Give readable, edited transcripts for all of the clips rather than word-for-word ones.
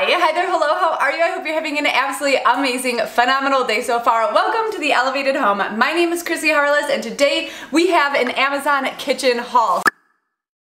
Hi there, hello, how are you? I hope you're having an absolutely amazing, phenomenal day so far. Welcome to The Elevated Home. My name is Chrissy Harless and today we have an Amazon kitchen haul.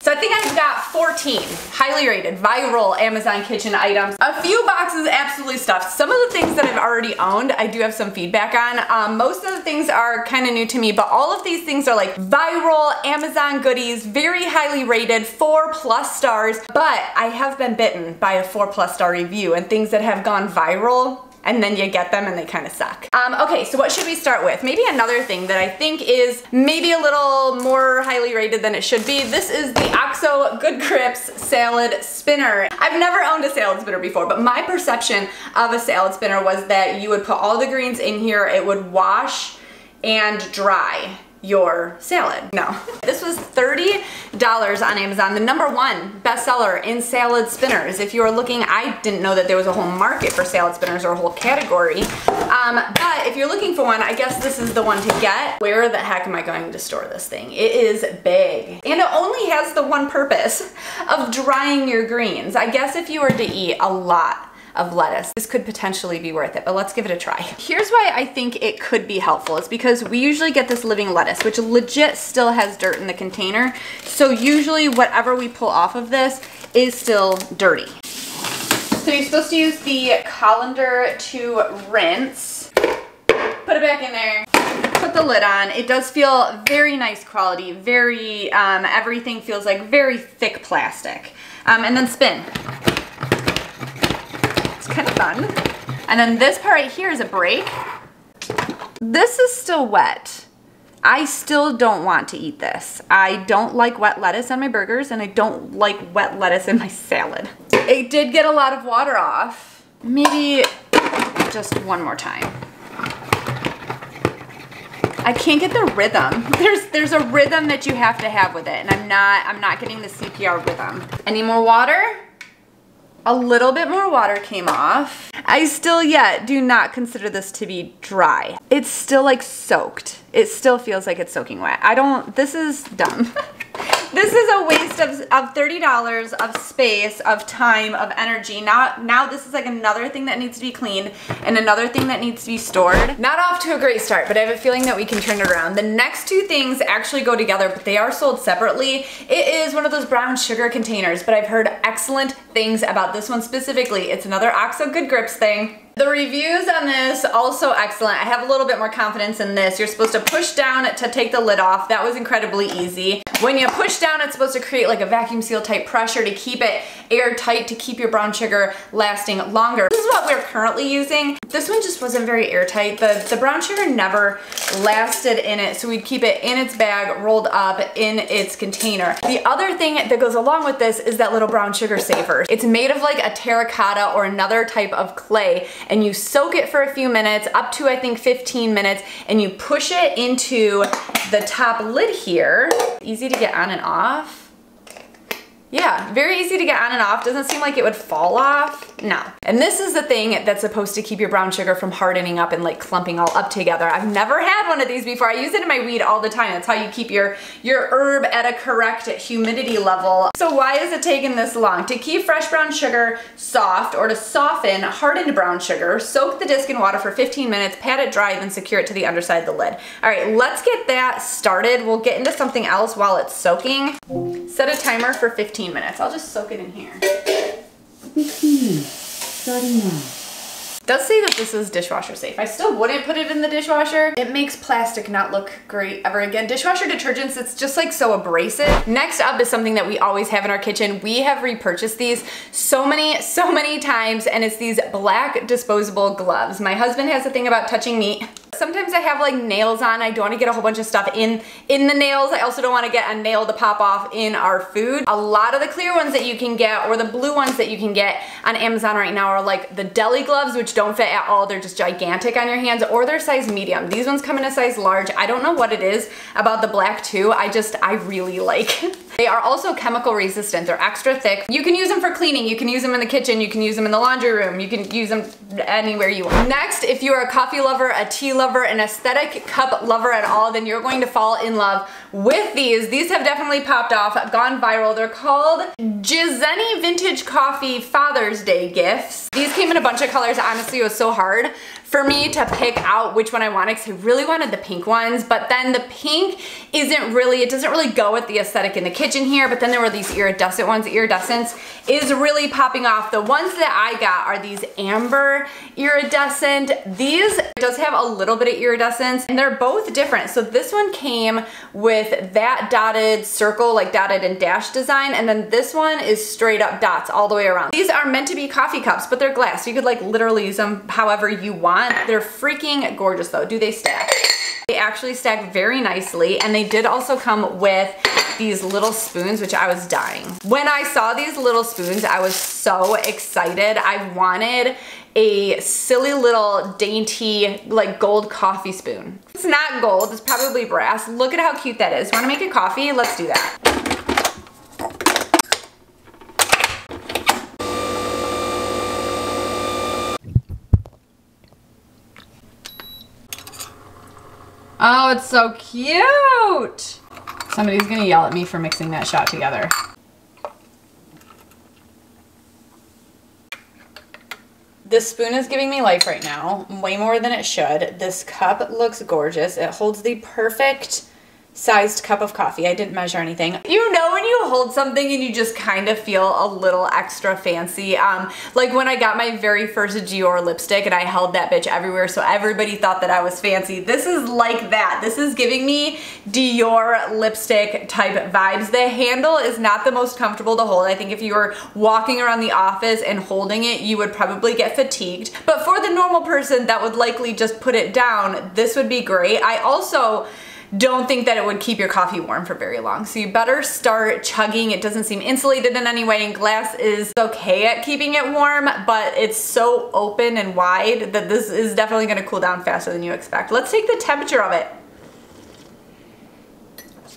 So I think I've got 14 highly rated, viral Amazon kitchen items. A few boxes absolutely stuffed. Some of the things that I've already owned, I do have some feedback on. Most of the things are kind of new to me, but all of these things are like viral Amazon goodies, very highly rated, 4+ stars. But I have been bitten by a 4+ star review and things that have gone viral, and then you get them and they kind of suck. Okay, so what should we start with? Maybe another thing that I think is maybe a little more highly rated than it should be. This is the OXO Good Grips Salad Spinner. I've never owned a salad spinner before, but my perception of a salad spinner was that you would put all the greens in here, it would wash and dry your salad. No. This was $30 on Amazon, the #1 bestseller in salad spinners. If you are looking, I didn't know that there was a whole market for salad spinners or a whole category. But if you're looking for one, I guess this is the one to get. Where the heck am I going to store this thing? It is big. And it only has the one purpose of drying your greens. I guess if you were to eat a lot of lettuce, this could potentially be worth it, but let's give it a try. Here's why I think it could be helpful. It's because we usually get this living lettuce, which legit still has dirt in the container. So usually whatever we pull off of this is still dirty. So you're supposed to use the colander to rinse. Put it back in there. Put the lid on. It does feel very nice quality, very, everything feels like very thick plastic. And then spin. Kind of fun. And then this part right here is a break. This is still wet. I still don't want to eat this. I don't like wet lettuce on my burgers and I don't like wet lettuce in my salad. It did get a lot of water off. Maybe just one more time. I can't get the rhythm. There's a rhythm that you have to have with it and I'm not getting the CPR rhythm. Any more water? A little bit more water came off. I still yet do not consider this to be dry. It's still like soaked. It still feels like it's soaking wet. This is dumb. This is a waste of $30 of space, of time, of energy. Now this is like another thing that needs to be cleaned and another thing that needs to be stored. Not off to a great start, but I have a feeling that we can turn it around. The next two things actually go together, but they are sold separately. It is one of those brown sugar containers, but I've heard excellent things about this one specifically. It's another OXO Good Grips thing. The reviews on this, also excellent. I have a little bit more confidence in this. You're supposed to push down to take the lid off. That was incredibly easy. When you push down, it's supposed to create like a vacuum seal type pressure to keep it airtight, to keep your brown sugar lasting longer. This is what we're currently using. This one just wasn't very airtight. The brown sugar never lasted in it, so we'd keep it in its bag, rolled up in its container. The other thing that goes along with this is that little brown sugar saver. It's made of like a terracotta or another type of clay, and you soak it for a few minutes, up to I think 15 minutes, and you push it into the top lid here. Easy to get on and off. Yeah, very easy to get on and off. Doesn't seem like it would fall off. No. And this is the thing that's supposed to keep your brown sugar from hardening up and like clumping all up together. I've never had one of these before. I use it in my weed all the time. That's how you keep your herb at a correct humidity level. So why is it taking this long? To keep fresh brown sugar soft or to soften hardened brown sugar, soak the disc in water for 15 minutes, pat it dry, then secure it to the underside of the lid. All right, let's get that started. We'll get into something else while it's soaking. Set a timer for 15 minutes. I'll just soak it in here. 15, starting now. It does say that this is dishwasher safe. I still wouldn't put it in the dishwasher. It makes plastic not look great ever again. Dishwasher detergents, it's just like so abrasive. Next up is something that we always have in our kitchen. We have repurchased these so many times, and it's these black disposable gloves. My husband has a thing about touching meat. Sometimes I have like nails on. I don't want to get a whole bunch of stuff in the nails. I also don't want to get a nail to pop off in our food. A lot of the clear ones that you can get, or the blue ones that you can get on Amazon right now, are like the deli gloves, which don't fit at all. They're just gigantic on your hands, or they're size medium. These ones come in a size large. I don't know what it is about the black too. I really like. They are also chemical resistant. They're extra thick. You can use them for cleaning. You can use them in the kitchen. You can use them in the laundry room. You can use them anywhere you want. Next, if you are a coffee lover, a tea lover, an aesthetic cup lover at all, then you're going to fall in love with these. These have definitely popped off, have gone viral. They're called Jazzy Vintage Coffee Father's Day Gifts. These came in a bunch of colors. Honestly, it was so hard for me to pick out which one I wanted because I really wanted the pink ones, but then the pink doesn't really go with the aesthetic in the kitchen here, but then there were these iridescent ones. Iridescence is really popping off. The ones that I got are these amber iridescent. These does have a little bit of iridescence and they're both different. So this one came with that dotted circle, like dotted and dash design, and then this one is straight up dots all the way around. These are meant to be coffee cups, but they're glass. So you could like literally use them however you want. They're freaking gorgeous though. Do they stack? They actually stack very nicely, and they did also come with these little spoons, which I was dying. When I saw these little spoons, I was so excited. I wanted a silly little dainty like gold coffee spoon. It's not gold, it's probably brass. Look at how cute that is. Want to make a coffee? Let's do that. Oh, it's so cute. Somebody's gonna yell at me for mixing that shot together. This spoon is giving me life right now, way more than it should. This cup looks gorgeous. It holds the perfect sized cup of coffee. I didn't measure anything. You know when you hold something and you just kind of feel a little extra fancy. Like when I got my very first Dior lipstick and I held that bitch everywhere so everybody thought that I was fancy. This is like that. This is giving me Dior lipstick type vibes. The handle is not the most comfortable to hold. I think if you were walking around the office and holding it, you would probably get fatigued. But for the normal person that would likely just put it down, this would be great. I also don't think that it would keep your coffee warm for very long. So you better start chugging. It doesn't seem insulated in any way, and glass is okay at keeping it warm, but it's so open and wide that this is definitely gonna cool down faster than you expect. Let's take the temperature of it.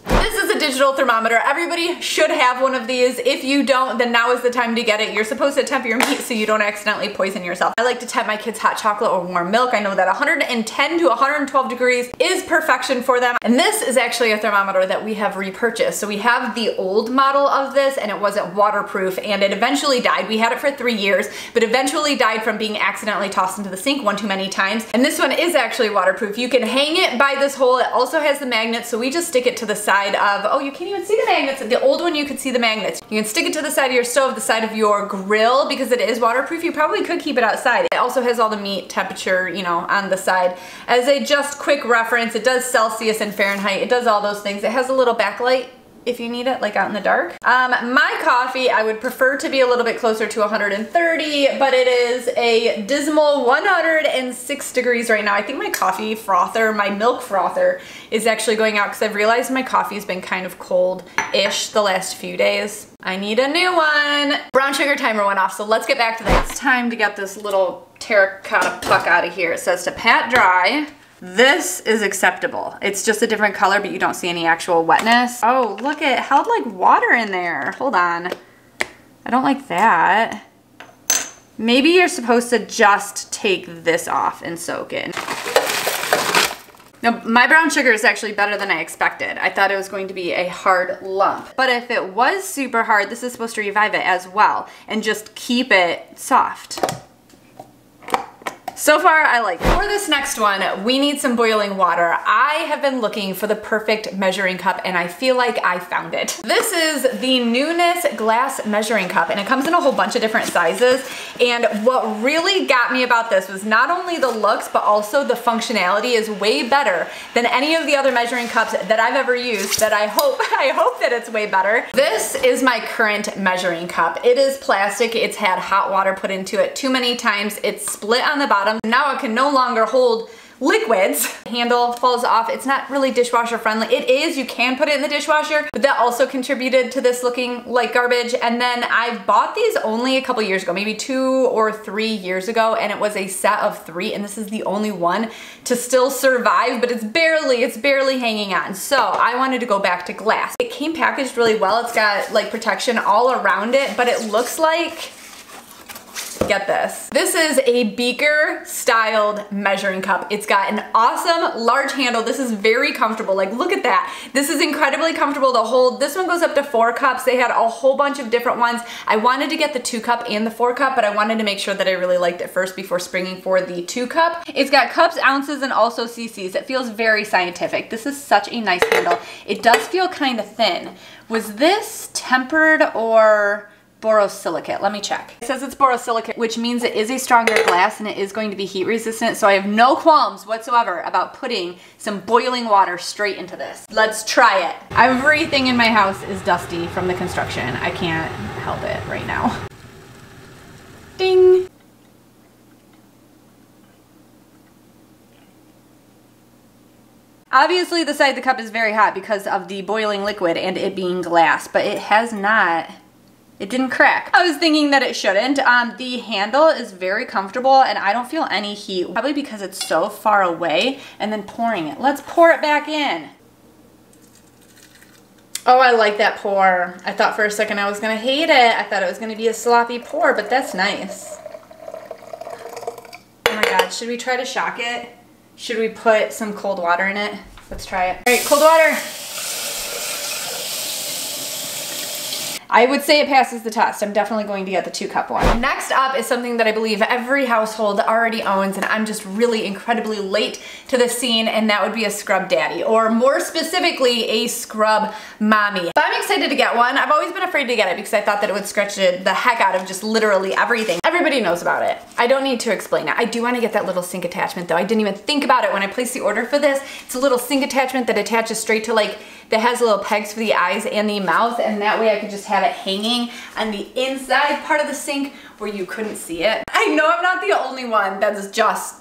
This is a digital thermometer. Everybody should have one of these. If you don't, then now is the time to get it. You're supposed to temp your meat so you don't accidentally poison yourself. I like to temp my kids hot chocolate or warm milk. I know that 110 to 112 degrees is perfection for them. And this is actually a thermometer that we have repurchased. So we have the old model of this and it wasn't waterproof and it eventually died. We had it for 3 years, but eventually died from being accidentally tossed into the sink one too many times. And this one is actually waterproof. You can hang it by this hole. It also has the magnet, so we just stick it to the side of, oh, you can't even see the magnets. The old one, you could see the magnets. You can stick it to the side of your stove, the side of your grill, because it is waterproof. You probably could keep it outside. It also has all the meat temperature, you know, on the side. As a just quick reference, it does Celsius and Fahrenheit. It does all those things. It has a little backlight if you need it, like out in the dark. My coffee, I would prefer to be a little bit closer to 130, but it is a dismal 106 degrees right now. I think my coffee frother, my milk frother, is actually going out because I've realized my coffee's been kind of cold-ish the last few days. I need a new one. Brown sugar timer went off, so let's get back to that. It's time to get this little terracotta puck out of here. It says to pat dry. This is acceptable. It's just a different color, but you don't see any actual wetness. Oh, look, it held like water in there. Hold on. I don't like that. Maybe you're supposed to just take this off and soak it. Now, my brown sugar is actually better than I expected. I thought it was going to be a hard lump, but if it was super hard, this is supposed to revive it as well and just keep it soft. So far, I like it. For this next one, we need some boiling water. I have been looking for the perfect measuring cup and I feel like I found it. This is the Newness glass measuring cup and it comes in a whole bunch of different sizes. And what really got me about this was not only the looks, but also the functionality is way better than any of the other measuring cups that I've ever used, that I hope that it's way better. This is my current measuring cup. It is plastic. It's had hot water put into it too many times. It's split on the bottom. Now it can no longer hold liquids. Handle falls off. It's not really dishwasher friendly. It is, you can put it in the dishwasher, but that also contributed to this looking like garbage. And then I bought these only a couple years ago, maybe 2 or 3 years ago, and it was a set of 3, and this is the only one to still survive, but it's barely hanging on. So I wanted to go back to glass. It came packaged really well. It's got like protection all around it, but it looks like Get this. This is a beaker styled measuring cup. It's got an awesome large handle. This is very comfortable. Like, look at that. This is incredibly comfortable to hold. This one goes up to 4 cups. They had a whole bunch of different ones. I wanted to get the 2 cup and the 4 cup, but I wanted to make sure that I really liked it first before springing for the 2 cup. It's got cups, ounces, and also cc's. It feels very scientific. This is such a nice handle. It does feel kind of thin. Was this tempered or borosilicate? Let me check. It says it's borosilicate, which means it is a stronger glass and it is going to be heat resistant, so I have no qualms whatsoever about putting some boiling water straight into this. Let's try it. Everything in my house is dusty from the construction. I can't help it right now. Ding! Obviously the side of the cup is very hot because of the boiling liquid and it being glass, but it has not. It didn't crack. I was thinking that it shouldn't. The handle is very comfortable and I don't feel any heat, probably because it's so far away. And then pouring it. Let's pour it back in. Oh, I like that pour. I thought for a second I was gonna hate it. I thought it was gonna be a sloppy pour, but that's nice. Oh my God, should we try to shock it? Should we put some cold water in it? Let's try it. All right, cold water. I would say it passes the test. I'm definitely going to get the 2 cup one. Next up is something that I believe every household already owns, and I'm just really incredibly late to the scene, and that would be a Scrub Daddy, or more specifically, a Scrub Mommy. But I'm excited to get one. I've always been afraid to get it because I thought that it would scratch the heck out of just literally everything. Everybody knows about it. I don't need to explain it. I do want to get that little sink attachment though. I didn't even think about it when I placed the order for this. It's a little sink attachment that attaches straight to like, that has little pegs for the eyes and the mouth, and that way I could just have it hanging on the inside part of the sink where you couldn't see it. I know I'm not the only one that's just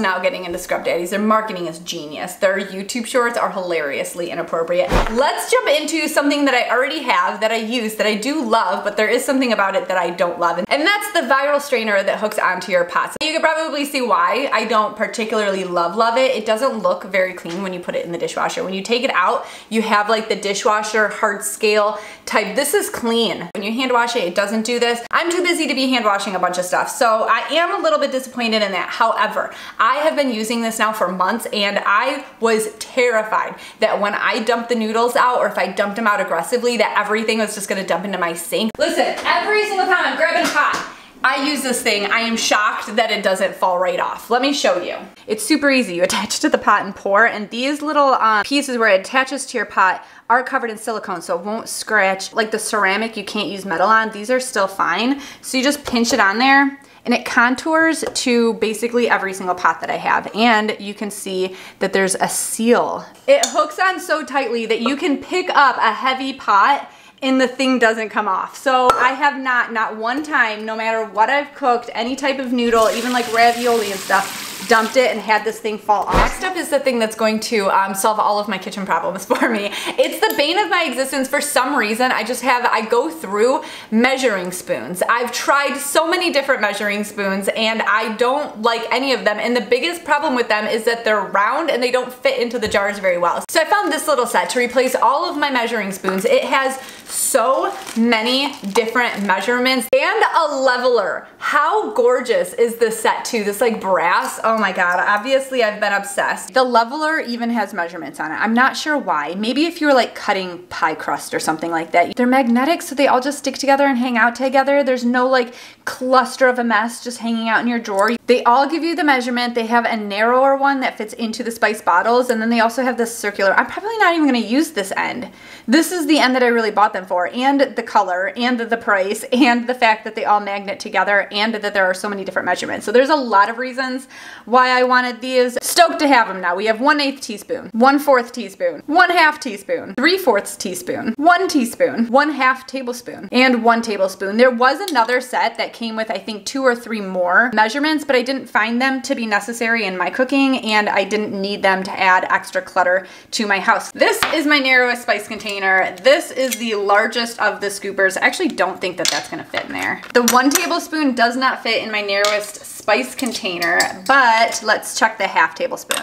now getting into Scrub Daddies. Their marketing is genius. Their YouTube shorts are hilariously inappropriate. Let's jump into something that I already have, that I use, that I do love, but there is something about it that I don't love, and that's the viral strainer that hooks onto your pots. You can probably see why I don't particularly love it. It doesn't look very clean when you put it in the dishwasher. When you take it out, you have like the dishwasher hard scale type. This is clean. When you hand wash it, it doesn't do this. I'm too busy to be hand washing a bunch of stuff, so I am a little bit disappointed in that. However, I have been using this now for months, and I was terrified that when I dumped the noodles out, or if I dumped them out aggressively, that everything was just gonna dump into my sink. Listen, every single time I'm grabbing a pot, I use this thing. I am shocked that it doesn't fall right off. Let me show you. It's super easy. You attach to the pot and pour, and these little pieces where it attaches to your pot are covered in silicone, so it won't scratch. Like the ceramic, you can't use metal on. These are still fine. So you just pinch it on there, and it contours to basically every single pot that I have, and you can see that there's a seal. It hooks on so tightly that you can pick up a heavy pot and the thing doesn't come off. So I have not one time, no matter what I've cooked, any type of noodle, even like ravioli and stuff, dumped it and had this thing fall off. Next up is the thing that's going to solve all of my kitchen problems for me. It's the bane of my existence for some reason. I go through measuring spoons. I've tried so many different measuring spoons and I don't like any of them. And the biggest problem with them is that they're round and they don't fit into the jars very well. So I found this little set to replace all of my measuring spoons. It has so many different measurements and a leveler. How gorgeous is this set too? This like brass, oh my God, obviously I've been obsessed. The leveler even has measurements on it. I'm not sure why. Maybe if you were like cutting pie crust or something like that. They're magnetic, so they all just stick together and hang out together. There's no like cluster of a mess just hanging out in your drawer. They all give you the measurement. They have a narrower one that fits into the spice bottles, and then they also have this circular. I'm probably not even gonna use this end. This is the end that I really bought them for, and the color, and the price, and the fact that they all magnet together, and that there are so many different measurements. So there's a lot of reasons why I wanted these. Stoked to have them now. We have 1/8 teaspoon, 1/4 teaspoon, 1/2 teaspoon, 3/4 teaspoon, 1 teaspoon, 1/2 tablespoon, and 1 tablespoon. There was another set that came with, I think, 2 or 3 more measurements, but I didn't find them to be necessary in my cooking, and I didn't need them to add extra clutter to my house. This is my narrowest spice container. This is the largest of the scoopers. I actually don't think that that's gonna fit in there. The 1 tablespoon does not fit in my narrowest spice container, but let's check the 1/2 tablespoon.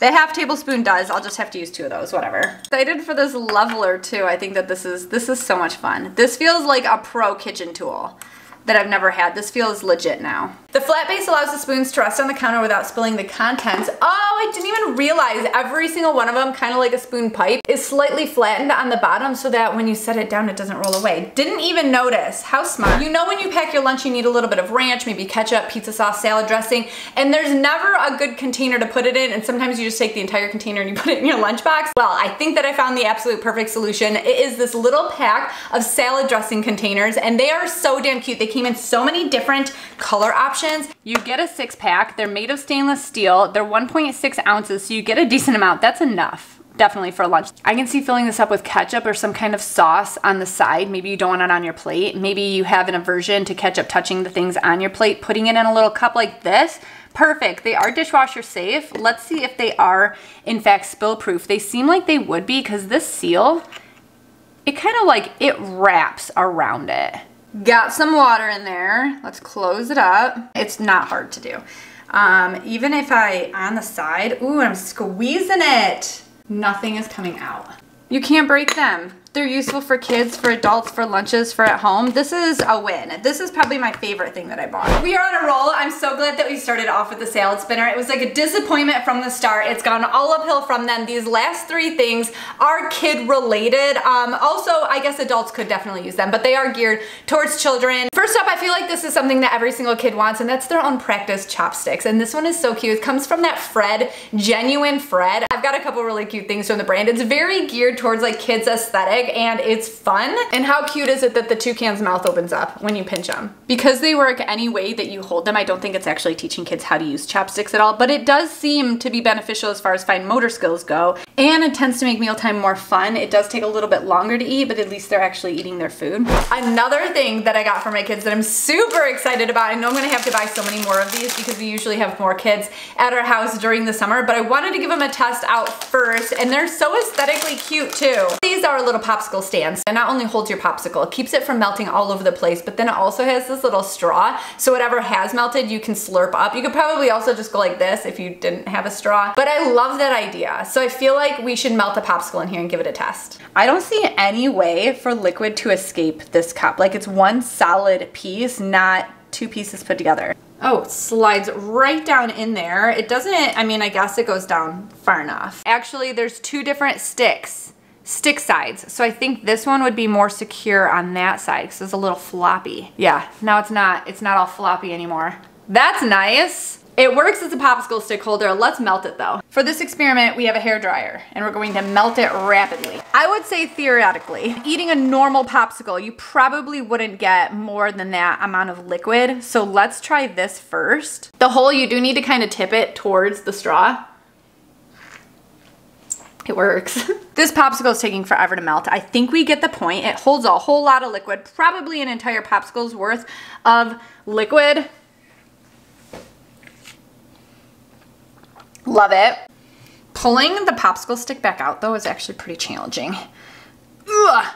The 1/2 tablespoon does. I'll just have to use 2 of those, whatever. Excited for this leveler too. I think that this is so much fun. This feels like a pro kitchen tool. that I've never had. This feels legit now. The flat base allows the spoons to rest on the counter without spilling the contents. Oh, I didn't even realize every single one of them, kind of like a spoon pipe, is slightly flattened on the bottom so that when you set it down, it doesn't roll away. Didn't even notice. How smart. You know when you pack your lunch, you need a little bit of ranch, maybe ketchup, pizza sauce, salad dressing, and there's never a good container to put it in, and sometimes you just take the entire container and you put it in your lunchbox. Well, I think that I found the absolute perfect solution. It is this little pack of salad dressing containers, and they are so damn cute. They came in so many different color options. You get a 6-pack. They're made of stainless steel. They're 1.6 ounces, so you get a decent amount. That's enough. Definitely for lunch. I can see filling this up with ketchup or some kind of sauce on the side. Maybe you don't want it on your plate. Maybe you have an aversion to ketchup touching the things on your plate. Putting it in a little cup like this, perfect. They are dishwasher safe. Let's see if they are in fact spill proof. They seem like they would be because this seal, it kind of like, it wraps around it. Got some water in there. Let's close it up. It's not hard to do. Even if I, on the side, ooh, I'm squeezing it. Nothing is coming out. You can't break them. They're useful for kids, for adults, for lunches, for at home. This is a win. This is probably my favorite thing that I bought. We are on a roll. I'm so glad that we started off with the salad spinner. It was like a disappointment from the start. It's gone all uphill from then. These last three things are kid related. Also, I guess adults could definitely use them, but they are geared towards children. First up, I feel like this is something that every single kid wants, and that's their own practice chopsticks. And this one is so cute. It comes from that Fred, genuine Fred. I've got a couple really cute things from the brand. It's very geared towards like kids' aesthetic. And it's fun. And how cute is it that the toucan's mouth opens up when you pinch them? Because they work any way that you hold them, I don't think it's actually teaching kids how to use chopsticks at all, but it does seem to be beneficial as far as fine motor skills go, and it tends to make mealtime more fun. It does take a little bit longer to eat, but at least they're actually eating their food. Another thing that I got for my kids that I'm super excited about, I know I'm gonna have to buy so many more of these because we usually have more kids at our house during the summer, but I wanted to give them a test out first, and they're so aesthetically cute too. These are little popsicle stands. It not only holds your popsicle, it keeps it from melting all over the place, but then it also has this little straw, so whatever has melted you can slurp up. You could probably also just go like this if you didn't have a straw, but I love that idea. So I feel like we should melt a popsicle in here and give it a test. I don't see any way for liquid to escape this cup. Like, it's one solid piece, not two pieces put together. Oh, it slides right down in there. It doesn't, I mean, I guess it goes down far enough. Actually, there's two different stick sides. So I think this one would be more secure on that side because it's a little floppy. Yeah, now it's not all floppy anymore. That's nice. It works as a popsicle stick holder. Let's melt it though. For this experiment, we have a hairdryer and we're going to melt it rapidly. I would say theoretically, eating a normal popsicle, you probably wouldn't get more than that amount of liquid. So let's try this first. The hole, you do need to kind of tip it towards the straw. It works. This popsicle is taking forever to melt. I think we get the point. It holds a whole lot of liquid, probably an entire popsicle's worth of liquid. Love it. Pulling the popsicle stick back out though is actually pretty challenging. Ugh.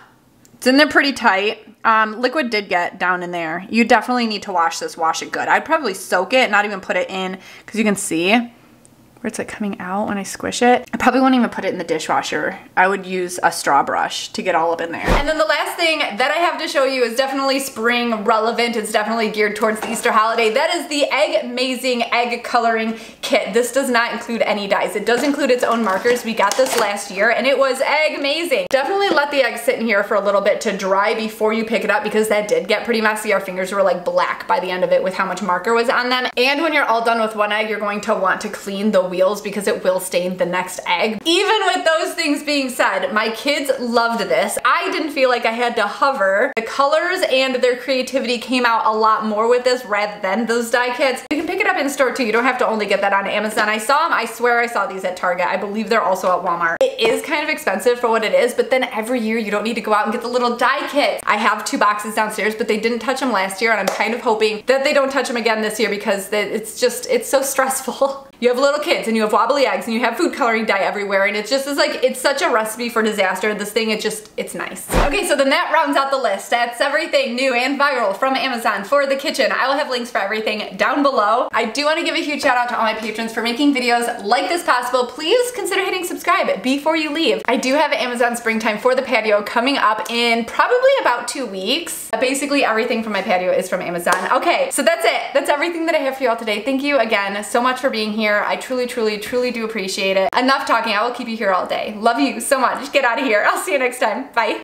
It's in there pretty tight. Liquid did get down in there. You definitely need to wash this, wash it good. I'd probably soak it, not even put it in, because you can see where it's like coming out when I squish it. I probably won't even put it in the dishwasher. I would use a straw brush to get all up in there. And then the last thing that I have to show you is definitely spring relevant. It's definitely geared towards the Easter holiday. That is the Egg-mazing egg coloring kit. This does not include any dyes. It does include its own markers. We got this last year and it was Egg-mazing. Definitely let the egg sit in here for a little bit to dry before you pick it up because that did get pretty messy. Our fingers were like black by the end of it with how much marker was on them. And when you're all done with one egg, you're going to want to clean the wheels because it will stain the next egg. Even with those things being said, my kids loved this. I didn't feel like I had to hover. The colors and their creativity came out a lot more with this rather than those die kits. You can pick it up in store too. You don't have to only get that on Amazon. I saw them, I swear I saw these at Target. I believe they're also at Walmart. It is kind of expensive for what it is, but then every year you don't need to go out and get the little die kits. I have 2 boxes downstairs, but they didn't touch them last year and I'm kind of hoping that they don't touch them again this year because it's so stressful. you have little kids and you have wobbly eggs and you have food coloring dye everywhere, and it's just it's such a recipe for disaster. This thing, it's nice. Okay, so then that rounds out the list. That's everything new and viral from Amazon for the kitchen. I will have links for everything down below. I do want to give a huge shout out to all my patrons for making videos like this possible. Please consider hitting subscribe before you leave. I do have Amazon Springtime for the patio coming up in probably about 2 weeks. Basically everything from my patio is from Amazon. Okay, so that's it. That's everything that I have for y'all today. Thank you again so much for being here. I truly, truly, truly do appreciate it. Enough talking. I will keep you here all day. Love you so much. Get out of here. I'll see you next time. Bye.